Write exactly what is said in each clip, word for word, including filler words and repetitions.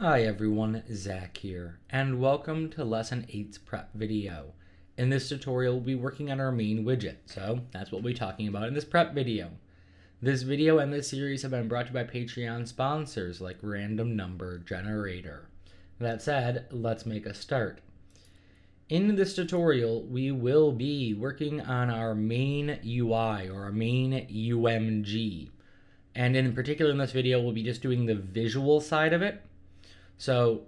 Hi everyone, Zach here, and welcome to Lesson eight's prep video. In this tutorial, we'll be working on our main widget, so that's what we'll be talking about in this prep video. This video and this series have been brought to you by Patreon sponsors like Random Number Generator. That said, let's make a start. In this tutorial, we will be working on our main U I, or our main U M G. And in particular in this video, we'll be just doing the visual side of it. So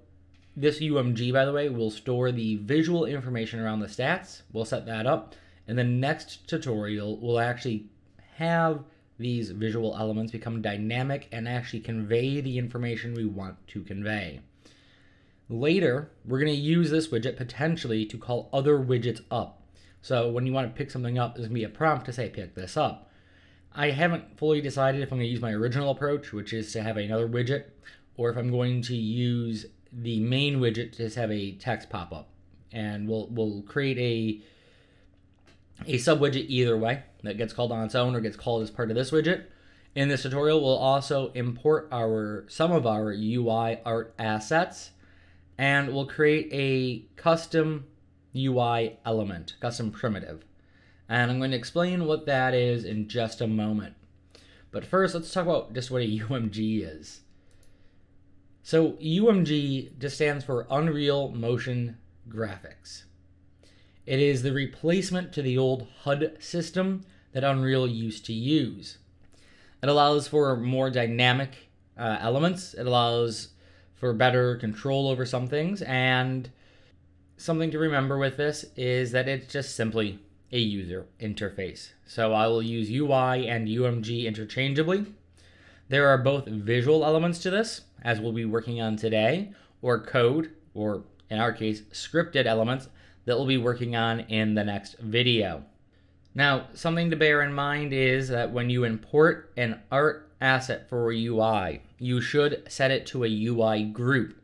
this U M G, by the way, will store the visual information around the stats. We'll set that up. And the next tutorial will actually have these visual elements become dynamic and actually convey the information we want to convey. Later, we're going to use this widget potentially to call other widgets up. So when you want to pick something up, there's going to be a prompt to say pick this up. I haven't fully decided if I'm going to use my original approach, which is to have another widget, or if I'm going to use the main widget to just have a text pop-up. And we'll, we'll create a, a sub-widget either way that gets called on its own or gets called as part of this widget. In this tutorial, we'll also import our some of our U I art assets, and we'll create a custom U I element, custom primitive. And I'm going to explain what that is in just a moment. But first, let's talk about just what a U M G is. So U M G just stands for Unreal Motion Graphics. It is the replacement to the old H U D system that Unreal used to use. It allows for more dynamic uh, elements. It allows for better control over some things. And something to remember with this is that it's just simply a user interface. So I will use U I and U M G interchangeably. There are both visual elements to this, as we'll be working on today, or code, or in our case, scripted elements that we'll be working on in the next video. Now, something to bear in mind is that when you import an art asset for a U I, you should set it to a U I group.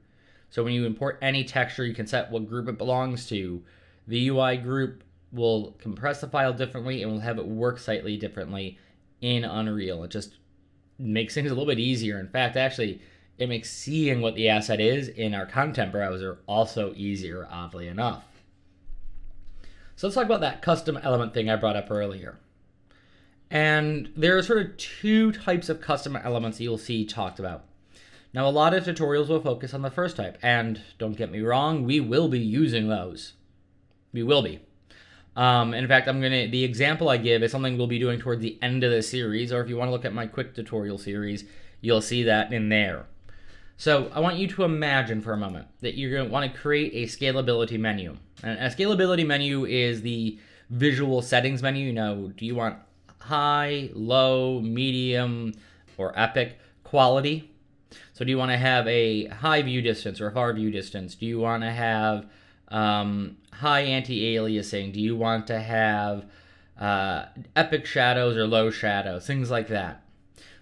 So when you import any texture, you can set what group it belongs to. The U I group will compress the file differently and will have it work slightly differently in Unreal. It just makes things a little bit easier. In fact, actually, it makes seeing what the asset is in our content browser also easier, oddly enough. So let's talk about that custom element thing I brought up earlier. And there are sort of two types of custom elements that you'll see talked about. Now, a lot of tutorials will focus on the first type, and don't get me wrong, we will be using those. We will be. Um, in fact, I'm gonna, the example I give is something we'll be doing toward the end of the series, or if you wanna look at my quick tutorial series, you'll see that in there. So I want you to imagine for a moment that you're going to want to create a scalability menu. And a scalability menu is the visual settings menu. You know, do you want high, low, medium, or epic quality? So do you want to have a high view distance or a far view distance? Do you want to have um, high anti-aliasing? Do you want to have uh, epic shadows or low shadows? Things like that.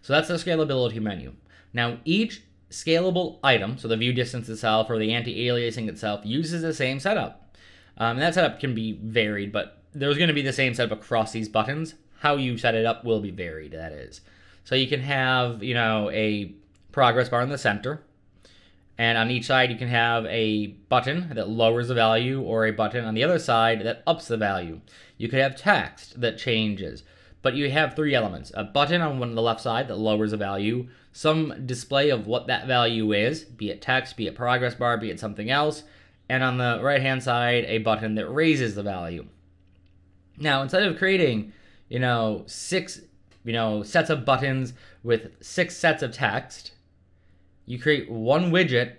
So that's the scalability menu. Now each scalable item, so the view distance itself or the anti-aliasing itself, uses the same setup. Um, and that setup can be varied, but there's going to be the same setup across these buttons. How you set it up will be varied, that is. So you can have, you know, a progress bar in the center, and on each side you can have a button that lowers the value or a button on the other side that ups the value. You could have text that changes. But you have three elements: a button on one of the left side that lowers a value, some display of what that value is, be it text, be it progress bar, be it something else, and on the right hand side, a button that raises the value. Now, instead of creating, you know, six, you know, sets of buttons with six sets of text, you create one widget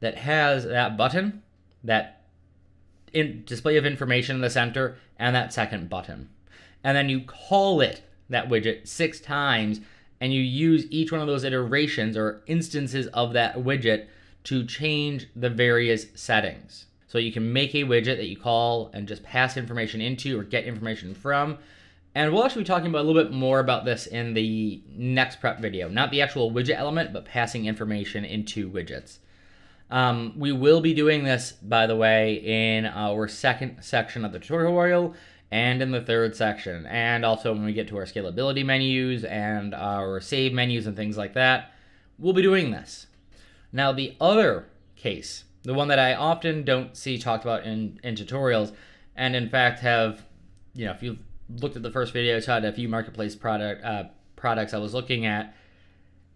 that has that button, that in display of information in the center, and that second button. And then you call it, that widget, six times, and you use each one of those iterations or instances of that widget to change the various settings. So you can make a widget that you call and just pass information into or get information from. And we'll actually be talking about a little bit more about this in the next prep video. Not the actual widget element, but passing information into widgets. Um, we will be doing this, by the way, in our second section of the tutorial, and in the third section, and also when we get to our scalability menus and our save menus and things like that, we'll be doing this. Now the other case, the one that I often don't see talked about in, in tutorials, and in fact have, you know, if you've looked at the first video, shot a few marketplace product uh, products I was looking at,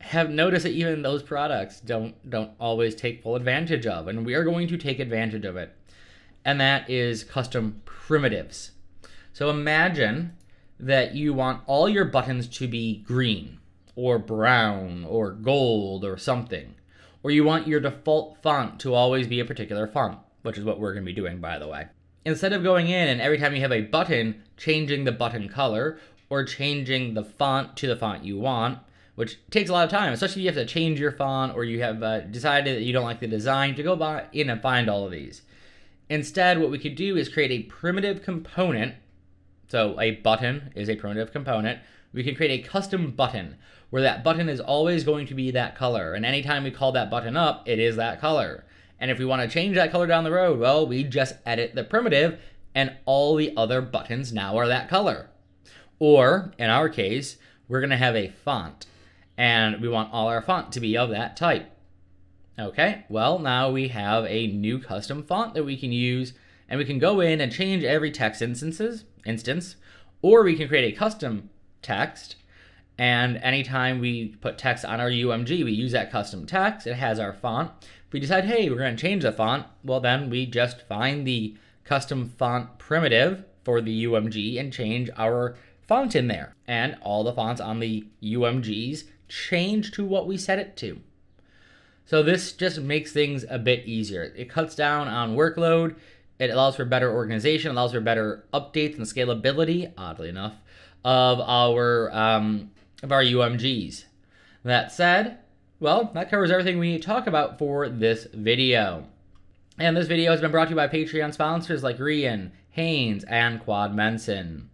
have noticed that even those products don't don't always take full advantage of, and we are going to take advantage of it, and that is custom primitives. So imagine that you want all your buttons to be green or brown or gold or something, or you want your default font to always be a particular font, which is what we're going to be doing, by the way. Instead of going in and every time you have a button, changing the button color or changing the font to the font you want, which takes a lot of time, especially if you have to change your font or you have uh, decided that you don't like the design, to go by in and find all of these. Instead, what we could do is create a primitive component. So a button is a primitive component. We can create a custom button where that button is always going to be that color. And anytime we call that button up, it is that color. And if we want to change that color down the road, well, we just edit the primitive and all the other buttons now are that color. Or in our case, we're going to have a font. And we want all our font to be of that type. Okay, well, now we have a new custom font that we can use, and we can go in and change every text instances, instance, or we can create a custom text. And anytime we put text on our U M G, we use that custom text. It has our font. If we decide, hey, we're going to change the font, well, then we just find the custom font primitive for the U M G and change our font in there. And all the fonts on the U M Gs change to what we set it to. So this just makes things a bit easier. It cuts down on workload. It allows for better organization, allows for better updates and scalability, oddly enough, of our um, of our U M Gs. That said, well, that covers everything we need to talk about for this video. And this video has been brought to you by Patreon sponsors like Ryan, Haynes, and Quad Mencin.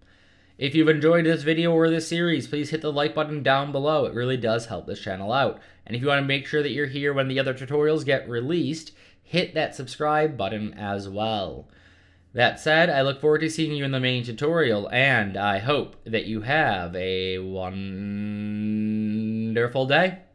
If you've enjoyed this video or this series, please hit the like button down below. It really does help this channel out. And if you want to make sure that you're here when the other tutorials get released, hit that subscribe button as well. That said, I look forward to seeing you in the main tutorial, and I hope that you have a wonderful day.